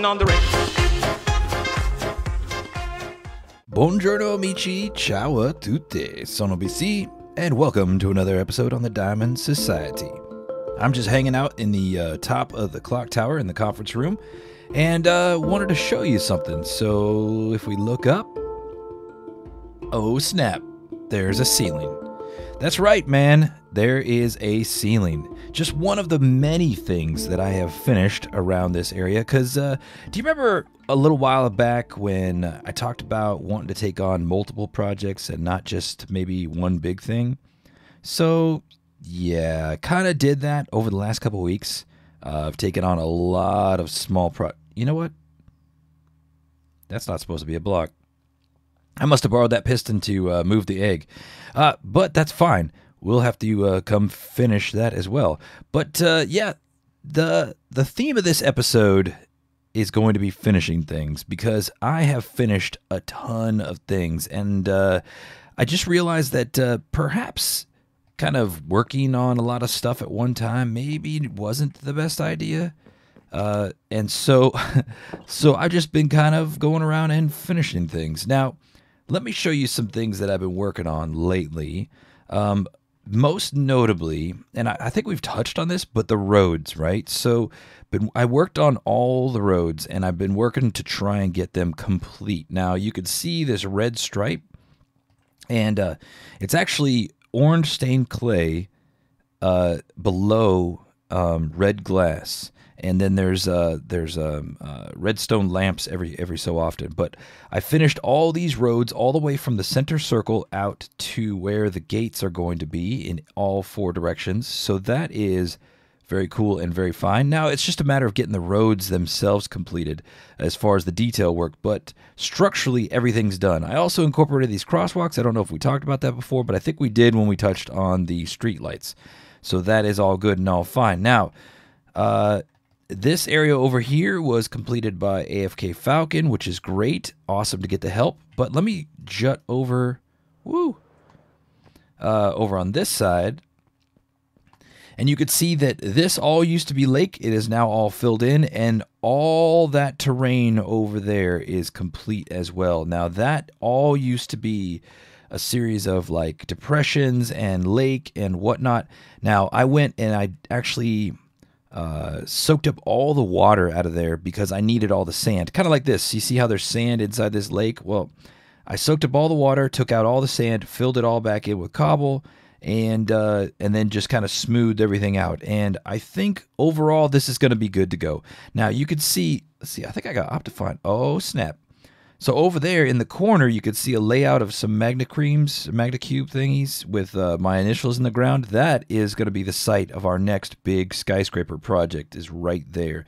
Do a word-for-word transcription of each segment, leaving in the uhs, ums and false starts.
button on the ring. Buongiorno amici, ciao a tutti, sono B C, and welcome to another episode on the Diamond Society. I'm just hanging out in the uh, top of the clock tower in the conference room, and uh, wanted to show you something. So if we look up, oh snap, there's a ceiling. That's right, man. There is a ceiling. Just one of the many things that I have finished around this area. Because uh, do you remember a little while back when I talked about wanting to take on multiple projects and not just maybe one big thing? So yeah, kind of did that over the last couple weeks. Uh, I've taken on a lot of small pro... You know what? That's not supposed to be a block. I must have borrowed that piston to uh, move the egg. Uh, but that's fine. We'll have to uh, come finish that as well. But uh, yeah, the the theme of this episode is going to be finishing things, because I have finished a ton of things. And uh, I just realized that uh, perhaps kind of working on a lot of stuff at one time maybe wasn't the best idea. Uh, and so, so I've just been kind of going around and finishing things. Now, let me show you some things that I've been working on lately. Um, most notably, and I, I think we've touched on this, but the roads, right? So but I worked on all the roads, and I've been working to try and get them complete. Now, you can see this red stripe, and uh, it's actually orange stained clay uh, below um, red glass. And then there's uh, there's um, uh, redstone lamps every every so often. But I finished all these roads all the way from the center circle out to where the gates are going to be in all four directions. So that is very cool and very fine. Now, it's just a matter of getting the roads themselves completed as far as the detail work. But structurally, everything's done. I also incorporated these crosswalks. I don't know if we talked about that before, but I think we did when we touched on the streetlights. So that is all good and all fine. Now... Uh, This area over here was completed by A F K Falcon, which is great. Awesome to get the help. But let me jut over, woo, uh, over on this side. And you could see that this all used to be lake. It is now all filled in, and all that terrain over there is complete as well. Now, that all used to be a series of like depressions and lake and whatnot. Now, I went and I actually... Uh, soaked up all the water out of there because I needed all the sand. Kind of like this. You see how there's sand inside this lake? Well, I soaked up all the water, took out all the sand, filled it all back in with cobble, and uh, and then just kind of smoothed everything out. And I think overall this is going to be good to go. Now you could see, let's see, I think I got Optifine. Oh, snap. So over there in the corner, you could see a layout of some Magna Creams, Magna Cube thingies with uh, my initials in the ground. That is going to be the site of our next big skyscraper project, is right there.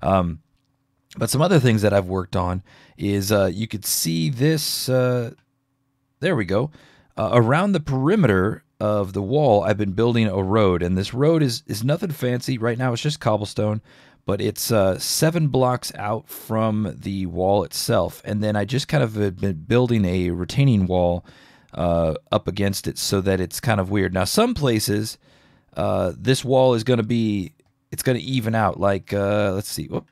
Um, but some other things that I've worked on is uh, you could see this, uh, there we go, uh, around the perimeter of the wall, I've been building a road. And this road is, is nothing fancy. Right now it's just cobblestone. But it's uh, seven blocks out from the wall itself. And then I just kind of have been building a retaining wall uh, up against it so that it's kind of weird. Now, some places, uh, this wall is going to be, it's going to even out. Like, uh, let's see, whoop.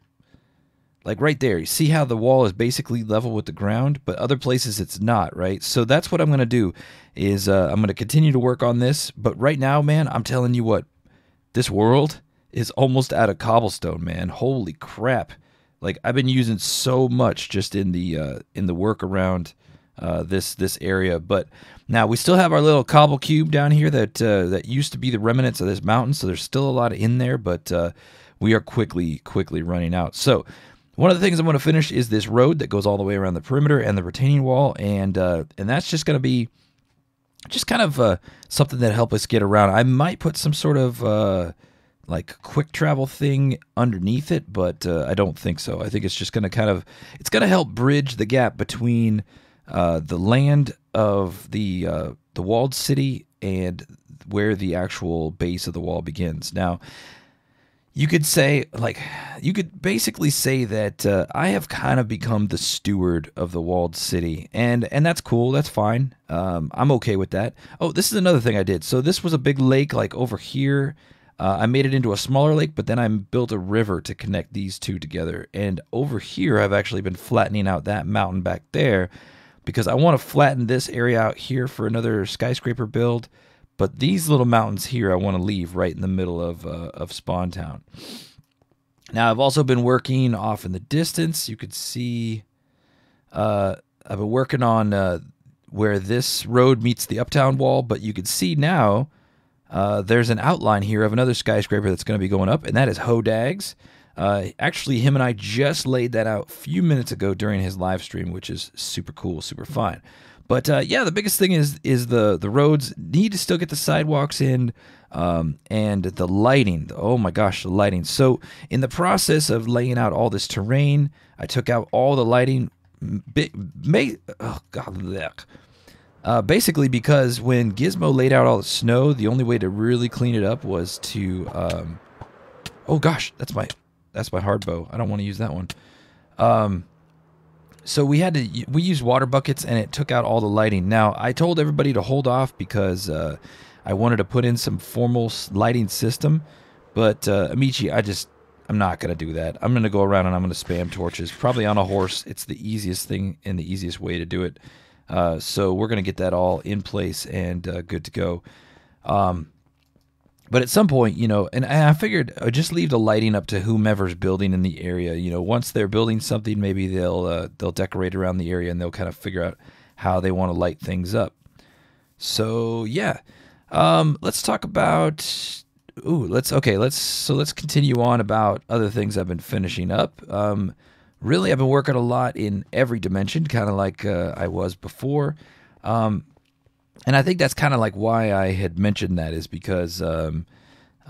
Like right there. You see how the wall is basically level with the ground? But other places it's not, right? So that's what I'm going to do is uh, I'm going to continue to work on this. But right now, man, I'm telling you what, this world... is almost out of cobblestone, man. Holy crap. Like, I've been using so much just in the uh, in the work around uh, this this area. But now we still have our little cobble cube down here that uh, that used to be the remnants of this mountain. So there's still a lot in there, but uh, we are quickly, quickly running out. So one of the things I'm going to finish is this road that goes all the way around the perimeter and the retaining wall. And, uh, and that's just going to be just kind of uh, something that helps us get around. I might put some sort of... Uh, like quick travel thing underneath it, but uh, I don't think so. I think it's just going to kind of, it's going to help bridge the gap between uh, the land of the uh, the walled city and where the actual base of the wall begins. Now, you could say, like, you could basically say that uh, I have kind of become the steward of the walled city, and and that's cool, that's fine. Um, I'm okay with that. Oh, this is another thing I did. So this was a big lake, like over here. Uh, I made it into a smaller lake, but then I built a river to connect these two together. And over here, I've actually been flattening out that mountain back there because I want to flatten this area out here for another skyscraper build. But these little mountains here, I want to leave right in the middle of, uh, of Spawn Town. Now, I've also been working off in the distance. You could see uh, I've been working on uh, where this road meets the Uptown Wall, but you could see now Uh, there's an outline here of another skyscraper that's going to be going up, and that is Hodags. Uh, actually, him and I just laid that out a few minutes ago during his live stream, which is super cool, super fun. But uh, yeah, the biggest thing is is the the roads need to still get the sidewalks in, um, and the lighting. Oh my gosh, the lighting! So in the process of laying out all this terrain, I took out all the lighting. Oh god, look. Uh, basically, because when Gizmo laid out all the snow, the only way to really clean it up was to, um, oh gosh, that's my, that's my hard bow. I don't want to use that one. Um, so we had to, we used water buckets, and it took out all the lighting. Now, I told everybody to hold off because uh, I wanted to put in some formal lighting system, but uh, Amici, I just, I'm not going to do that. I'm going to go around and I'm going to spam torches, probably on a horse. It's the easiest thing and the easiest way to do it. Uh, so we're going to get that all in place and uh, good to go. Um, but at some point, you know, and I figured I'd just leave the lighting up to whomever's building in the area. You know, once they're building something, maybe they'll uh, they'll decorate around the area and they'll kind of figure out how they want to light things up. So yeah, um, let's talk about. Ooh, let's okay. Let's so let's continue on about other things I've been finishing up. Um, Really, I've been working a lot in every dimension, kind of like uh, I was before. Um, and I think that's kind of like why I had mentioned that is because um,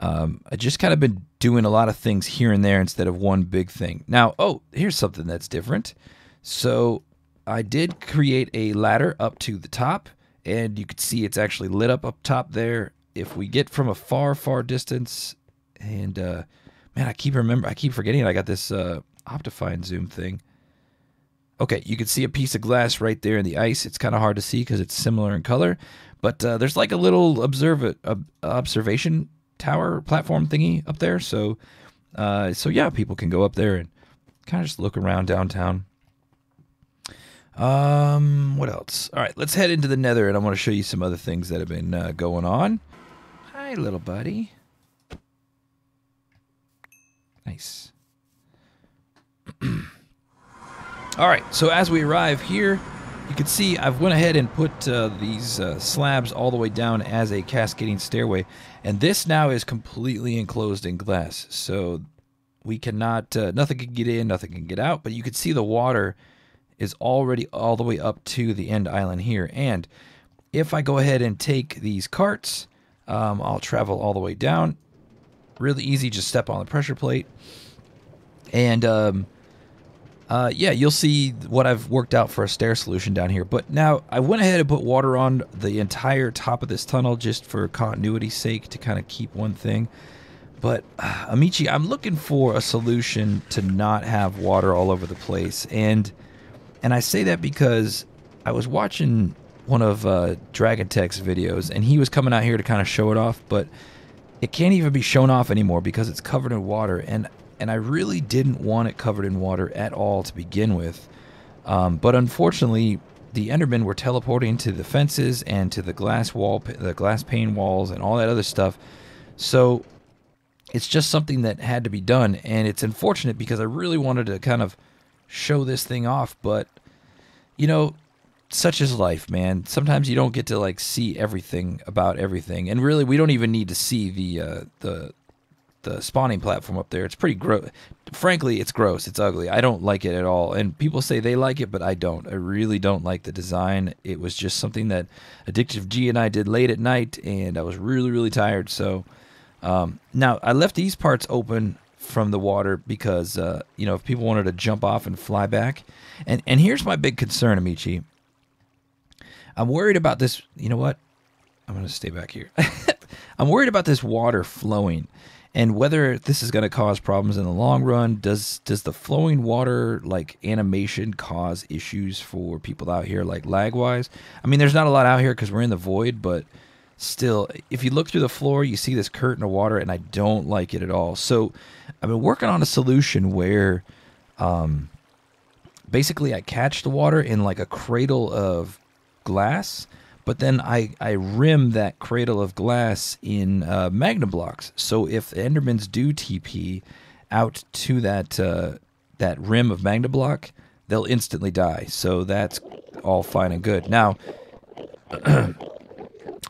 um, I just kind of been doing a lot of things here and there instead of one big thing. Now, oh, here's something that's different. So I did create a ladder up to the top, and you can see it's actually lit up up top there. If we get from a far, far distance, and uh, man, I keep remember, I keep forgetting I got this... Uh, Optifine zoom thing. Okay, you can see a piece of glass right there in the ice. It's kind of hard to see because it's similar in color, but uh, there's like a little observa uh, observation tower platform thingy up there. So, uh, so yeah, people can go up there and kind of just look around downtown. Um, what else? All right, let's head into the Nether, and I want to show you some other things that have been uh, going on. Hi, little buddy. Nice. All right, so as we arrive here, you can see I've went ahead and put uh, these uh, slabs all the way down as a cascading stairway, and this now is completely enclosed in glass, so we cannot, uh, nothing can get in, nothing can get out, but you can see the water is already all the way up to the end island here, and if I go ahead and take these carts, um, I'll travel all the way down, really easy, just step on the pressure plate, and um, uh, yeah, you'll see what I've worked out for a stair solution down here. But now I went ahead and put water on the entire top of this tunnel just for continuity's sake to kind of keep one thing. But uh, Amici, I'm looking for a solution to not have water all over the place. And and I say that because I was watching one of uh, Dragon Tech's videos, and he was coming out here to kind of show it off. But it can't even be shown off anymore because it's covered in water. And... And I really didn't want it covered in water at all to begin with. Um, but unfortunately, the Endermen were teleporting to the fences and to the glass wall, the glass pane walls and all that other stuff. So it's just something that had to be done. And it's unfortunate because I really wanted to kind of show this thing off. But, you know, such is life, man. Sometimes you don't get to, like, see everything about everything. And really, we don't even need to see the uh, the... the spawning platform up there. It's pretty gross. Frankly, it's gross. It's ugly. I don't like it at all. And people say they like it, but I don't. I really don't like the design. It was just something that Addictive G and I did late at night, and I was really, really tired. So um, now I left these parts open from the water because, uh, you know, if people wanted to jump off and fly back. And, and here's my big concern, Amici. I'm worried about this. You know what? I'm going to stay back here. I'm worried about this water flowing. And whether this is going to cause problems in the long run, does does the flowing water, like, animation cause issues for people out here, like, lag-wise? I mean, there's not a lot out here because we're in the void, but still, if you look through the floor, you see this curtain of water, and I don't like it at all. So I've been working on a solution where um, basically I catch the water in like a cradle of glass, but then I, I rim that cradle of glass in uh, Magna blocks. So if Endermans do T P out to that uh, that rim of Magna block, they'll instantly die. So that's all fine and good. Now,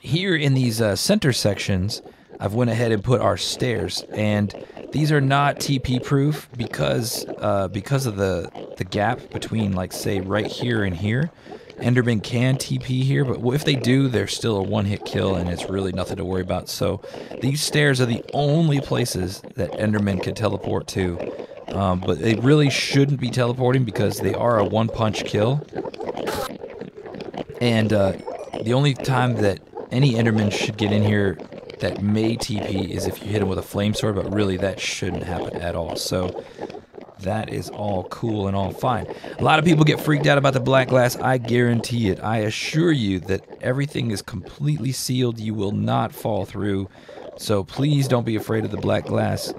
here in these uh, center sections, I've went ahead and put our stairs, and these are not T P proof because uh, because of the the gap between, like, say, right here and here. Enderman can T P here, but if they do, they're still a one-hit kill, and it's really nothing to worry about. So these stairs are the only places that Enderman can teleport to, um, but they really shouldn't be teleporting because they are a one-punch kill. And uh, the only time that any Enderman should get in here that may T P is if you hit him with a flame sword, but really that shouldn't happen at all. So that is all cool and all fine. A lot of people get freaked out about the black glass. I guarantee it. I assure you that everything is completely sealed. You will not fall through. So please don't be afraid of the black glass.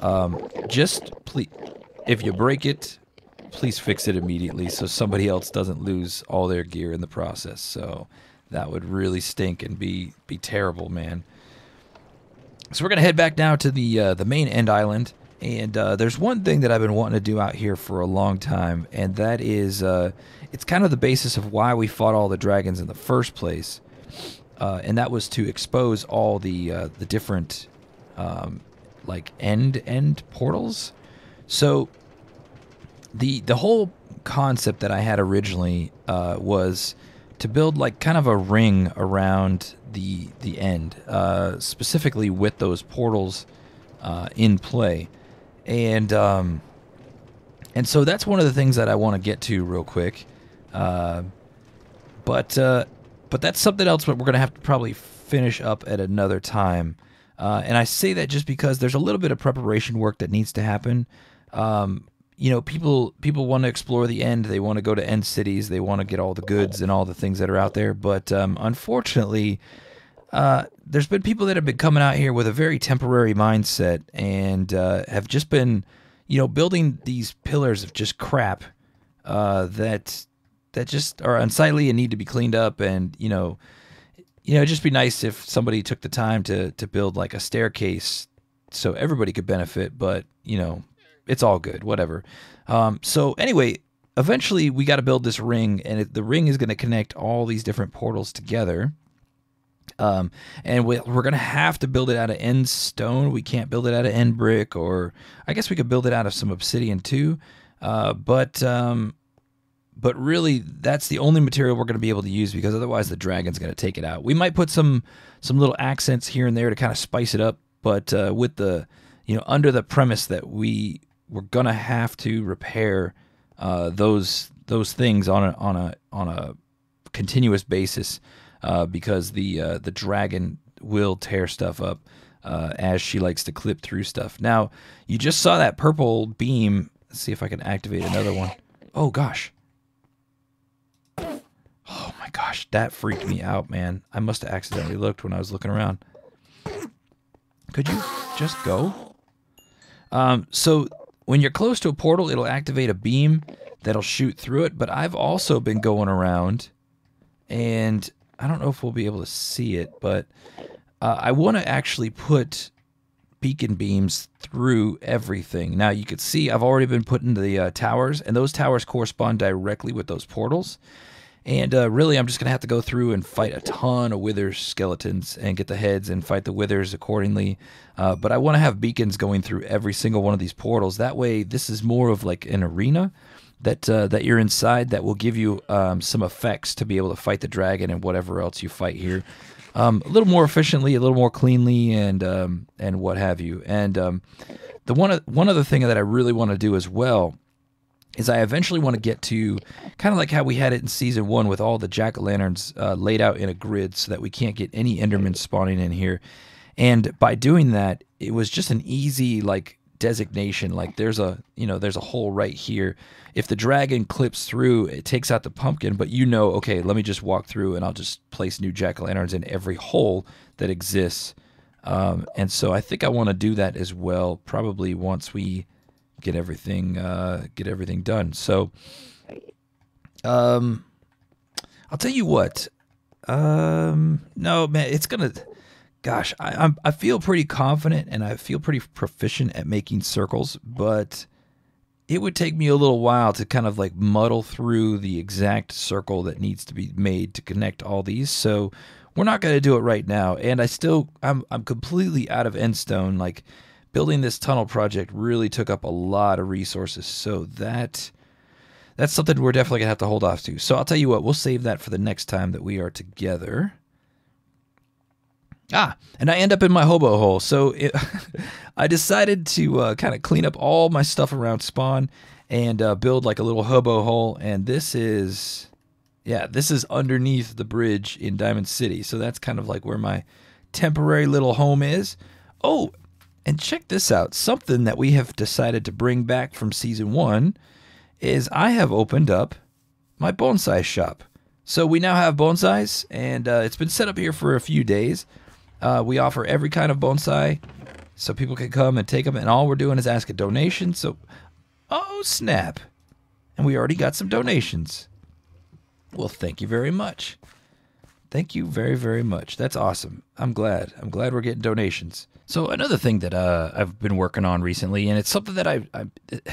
Um, just please, if you break it, please fix it immediately so somebody else doesn't lose all their gear in the process. So that would really stink and be, be terrible, man. So we're going to head back now to the, uh, the main end island. And uh, there's one thing that I've been wanting to do out here for a long time, and that is, uh, it's kind of the basis of why we fought all the dragons in the first place, uh, and that was to expose all the uh, the different um, like end end portals. So the the whole concept that I had originally uh, was to build like kind of a ring around the the end, uh, specifically with those portals uh, in play. And um, and so that's one of the things that I want to get to real quick, uh, but uh, but that's something else that we're gonna have to probably finish up at another time. Uh, and I say that just because there's a little bit of preparation work that needs to happen. Um, you know, people people want to explore the end, they want to go to end cities, they want to get all the goods and all the things that are out there. But um, unfortunately, Uh, there's been people that have been coming out here with a very temporary mindset and uh, have just been, you know, building these pillars of just crap uh, that that just are unsightly and need to be cleaned up. And you know, you know, it'd just be nice if somebody took the time to to build like a staircase so everybody could benefit. But you know, it's all good, whatever. Um, so anyway, eventually we got to build this ring, and it, the ring is going to connect all these different portals together. Um, and we, we're going to have to build it out of end stone. We can't build it out of end brick, or I guess we could build it out of some obsidian too. Uh, but, um, but really that's the only material we're going to be able to use, because otherwise the dragon's going to take it out. We might put some, some little accents here and there to kind of spice it up. But, uh, with the, you know, under the premise that we we're going to have to repair, uh, those, those things on a, on a, on a continuous basis. Uh, because the uh, the dragon will tear stuff up uh, as she likes to clip through stuff. Now, you just saw that purple beam. Let's see if I can activate another one. Oh, gosh. Oh, my gosh. That freaked me out, man. I must have accidentally looked when I was looking around. Could you just go? Um, so, when you're close to a portal, it'll activate a beam that'll shoot through it. But I've also been going around and I don't know if we'll be able to see it, but uh, I want to actually put beacon beams through everything. Now, you can see I've already been putting the uh, towers, and those towers correspond directly with those portals. And uh, really, I'm just going to have to go through and fight a ton of wither skeletons and get the heads and fight the withers accordingly. Uh, but I want to have beacons going through every single one of these portals. That way, this is more of like an arena that uh, that you're inside that will give you um, some effects to be able to fight the dragon and whatever else you fight here um, a little more efficiently, a little more cleanly, and um, and what have you. And um, the one one other thing that I really want to do as well is I eventually want to get to kind of like how we had it in season one with all the jack-o'-lanterns uh, laid out in a grid so that we can't get any Endermen spawning in here. And by doing that, it was just an easy like designation. Like there's a, you know, there's a hole right here. If the dragon clips through, it takes out the pumpkin, but you know, okay, let me just walk through and I'll just place new jack-o'-lanterns in every hole that exists. Um, and so I think I want to do that as well, probably once we get everything, uh, get everything done. So, um, I'll tell you what, um, no, man, it's going to, gosh, I, I'm, I feel pretty confident and I feel pretty proficient at making circles, but it would take me a little while to kind of like muddle through the exact circle that needs to be made to connect all these. So we're not going to do it right now. And I still, I'm, I'm completely out of endstone. Like, building this tunnel project really took up a lot of resources, so that that's something we're definitely going to have to hold off to. So I'll tell you what, we'll save that for the next time that we are together. Ah, and I end up in my hobo hole. So it, I decided to uh, kind of clean up all my stuff around spawn and uh, build like a little hobo hole. And this is, yeah, this is underneath the bridge in Diamond City. So that's kind of like where my temporary little home is. Oh, and check this out. Something that we have decided to bring back from season one is I have opened up my bonsai shop. So we now have bonsais, and uh, it's been set up here for a few days. Uh, we offer every kind of bonsai, so people can come and take them. And all we're doing is ask a donation. So, oh snap! And we already got some donations. Well, thank you very much. Thank you very, very much. That's awesome. I'm glad. I'm glad we're getting donations. So another thing that uh, I've been working on recently, and it's something that I, I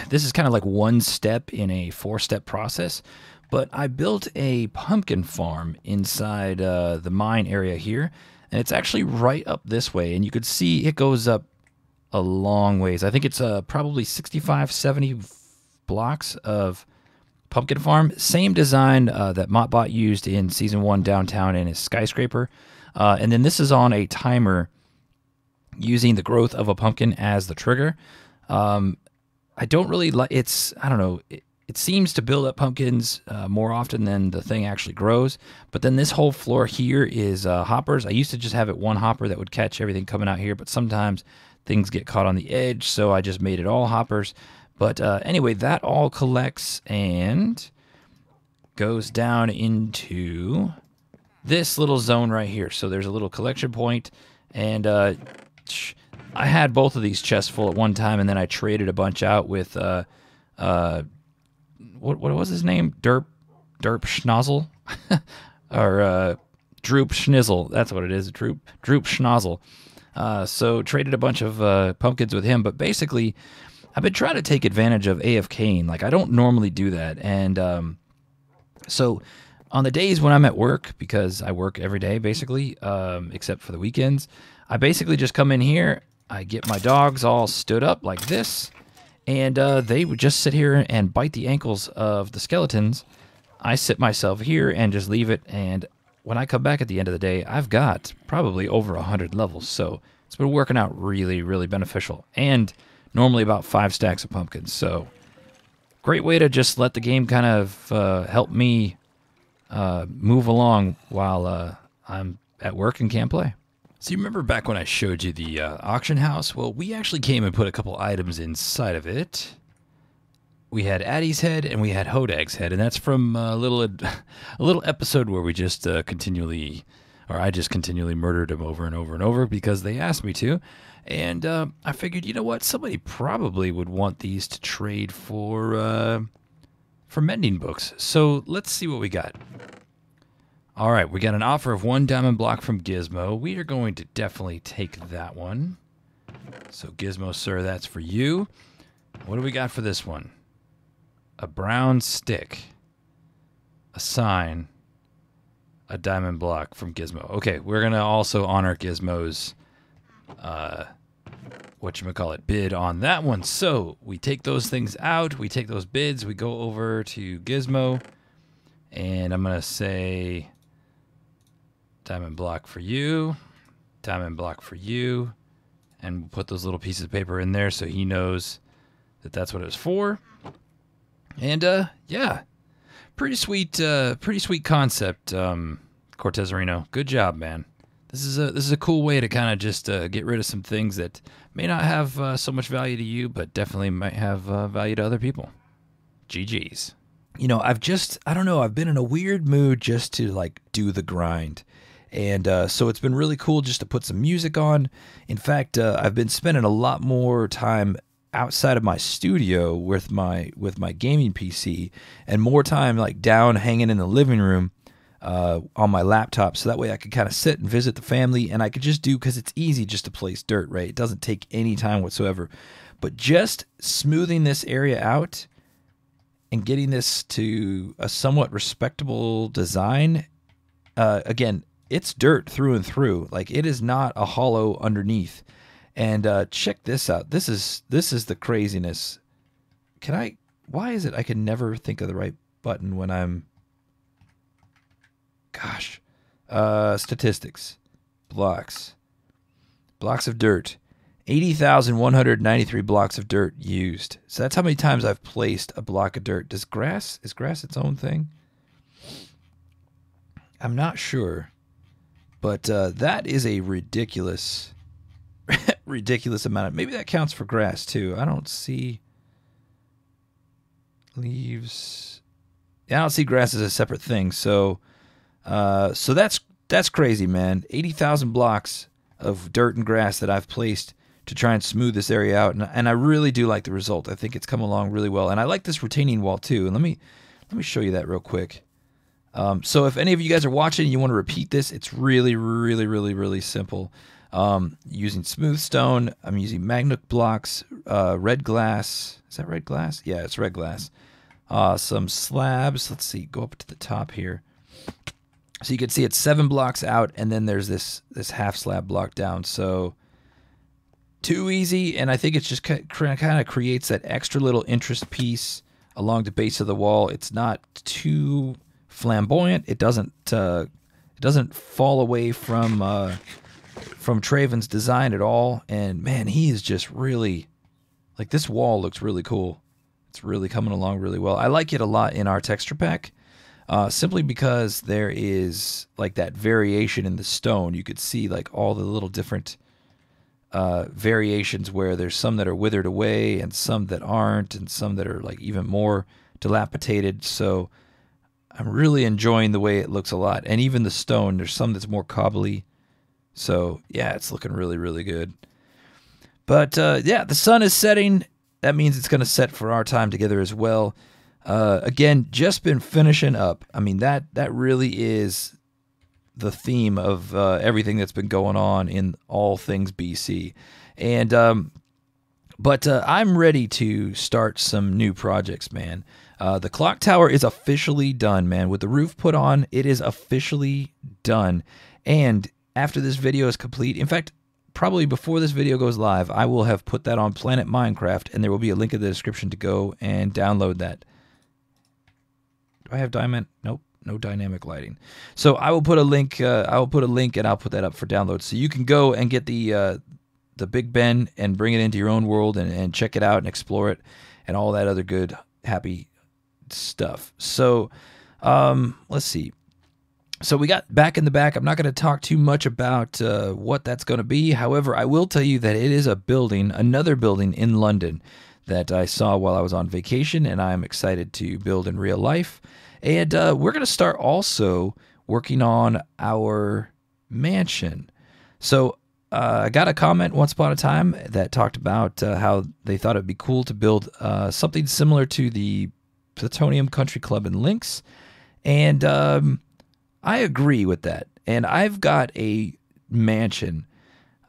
this is kind of like one step in a four-step process, but I built a pumpkin farm inside uh, the mine area here, and it's actually right up this way, and you could see it goes up a long ways. I think it's uh, probably sixty-five, seventy blocks of pumpkin farm. Same design uh, that MottBot used in season one downtown in his skyscraper, uh, and then this is on a timer using the growth of a pumpkin as the trigger. Um, I don't really like, it's, I don't know, it, it seems to build up pumpkins uh, more often than the thing actually grows. But then this whole floor here is uh, hoppers. I used to just have it one hopper that would catch everything coming out here, but sometimes things get caught on the edge, so I just made it all hoppers. But uh, anyway, that all collects and goes down into this little zone right here. So there's a little collection point, and uh, I had both of these chests full at one time, and then I traded a bunch out with, uh, uh, what, what was his name? Derp, Derp Schnozzle? Or uh, Droop Schnozzle. That's what it is, Droop, Droop Schnozzle. Uh, so traded a bunch of uh, pumpkins with him, but basically I've been trying to take advantage of AFKing. Like, I don't normally do that, and um, so on the days when I'm at work, because I work every day basically, um, except for the weekends, I basically just come in here, I get my dogs all stood up like this, and uh, they would just sit here and bite the ankles of the skeletons. I sit myself here and just leave it, and when I come back at the end of the day, I've got probably over one hundred levels, so it's been working out really, really beneficial, and normally about five stacks of pumpkins, so great way to just let the game kind of uh, help me uh, move along while uh, I'm at work and can't play. So you remember back when I showed you the uh, auction house? Well, we actually came and put a couple items inside of it. We had Addie's head and we had Hodag's head, and that's from a little a little episode where we just uh, continually, or I just continually murdered them over and over and over because they asked me to. And uh, I figured, you know what? Somebody probably would want these to trade for uh, for mending books. So let's see what we got. All right, we got an offer of one diamond block from Gizmo. We are going to definitely take that one. So Gizmo, sir, that's for you. What do we got for this one? A brown stick, a sign, a diamond block from Gizmo. Okay, we're going to also honor Gizmo's, uh, whatchamacallit, bid on that one. So we take those things out, we take those bids, we go over to Gizmo, and I'm going to say diamond block for you, diamond block for you, and we'll put those little pieces of paper in there so he knows that that's what it was for. And uh, yeah, pretty sweet, uh, pretty sweet concept, um, Cortezarino. Good job, man. this is a this is a cool way to kind of just uh, get rid of some things that may not have uh, so much value to you, but definitely might have uh, value to other people. G Gs. You know, I've just, I don't know, I've been in a weird mood just to like do the grind. And uh, so it's been really cool just to put some music on. In fact, uh, I've been spending a lot more time outside of my studio with my with my gaming P C, and more time like down hanging in the living room uh, on my laptop, so that way I could kind of sit and visit the family, and I could just do, because it's easy just to place dirt, right? It doesn't take any time whatsoever. But just smoothing this area out and getting this to a somewhat respectable design, uh, again, it's dirt through and through. Like, it is not a hollow underneath. And uh, check this out. This is this is the craziness. Can I? Why is it I can never think of the right button when I'm? Gosh, uh, statistics, blocks, blocks of dirt. eighty thousand one hundred ninety-three blocks of dirt used. So that's how many times I've placed a block of dirt. Does grass is grass its own thing? I'm not sure. But uh, that is a ridiculous, ridiculous amount of, maybe that counts for grass too. I don't see leaves. I don't see grass as a separate thing. So, uh, so that's that's crazy, man. eighty thousand blocks of dirt and grass that I've placed to try and smooth this area out, and and I really do like the result. I think it's come along really well, and I like this retaining wall too. And let me let me show you that real quick. Um, so if any of you guys are watching and you want to repeat this, it's really, really, really, really simple. Um, using smooth stone, I'm using Magna blocks, uh, red glass. Is that red glass? Yeah, it's red glass. Uh, some slabs. Let's see, go up to the top here. So you can see it's seven blocks out, and then there's this this half slab block down. So too easy, and I think it's just kind of creates that extra little interest piece along the base of the wall. It's not too flamboyant. It doesn't uh, it doesn't fall away from uh, from Traven's design at all. And man, he is just really, like, this wall looks really cool. It's really coming along really well. I like it a lot in our texture pack, uh, simply because there is like that variation in the stone. You could see like all the little different uh, variations where there's some that are withered away and some that aren't, and some that are like even more dilapidated. So I'm really enjoying the way it looks a lot. And even the stone, there's some that's more cobbly. So, yeah, it's looking really, really good. But, uh, yeah, the sun is setting. That means it's going to set for our time together as well. Uh, again, just been finishing up. I mean, that, that really is the theme of uh, everything that's been going on in all things B C. And, um, but uh, I'm ready to start some new projects, man. Uh, the clock tower is officially done, man. With the roof put on, it is officially done. And after this video is complete, in fact, probably before this video goes live, I will have put that on Planet Minecraft, and there will be a link in the description to go and download that. Do I have diamond? Nope, no dynamic lighting. So I will put a link. Uh, I will put a link, and I'll put that up for download, so you can go and get the uh, the Big Ben and bring it into your own world and, and check it out and explore it and all that other good happy stuff. So um let's see. So we got back in the back. I'm not going to talk too much about uh, what that's going to be. However, I will tell you that it is a building, another building in London that I saw while I was on vacation, and I'm excited to build in real life. And uh, we're going to start also working on our mansion. So Uh, I got a comment once upon a time that talked about uh, how they thought it'd be cool to build uh, something similar to the Plutonium Country Club in Lynx, and um, I agree with that. And I've got a mansion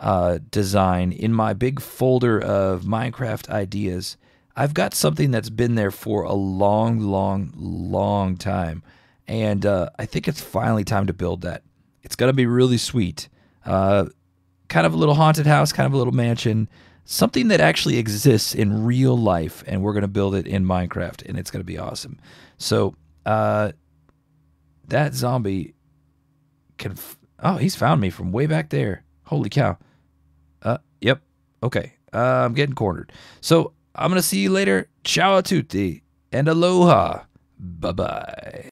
uh, design in my big folder of Minecraft ideas. I've got something that's been there for a long, long, long time, and uh, I think it's finally time to build that. It's gonna be really sweet. Uh, Kind of a little haunted house, kind of a little mansion, something that actually exists in real life, and we're going to build it in Minecraft, and it's going to be awesome. So uh, that zombie can... F oh, he's found me from way back there. Holy cow. Uh, yep. Okay. Uh, I'm getting cornered. So I'm going to see you later. Ciao a tutti, and aloha. Bye-bye.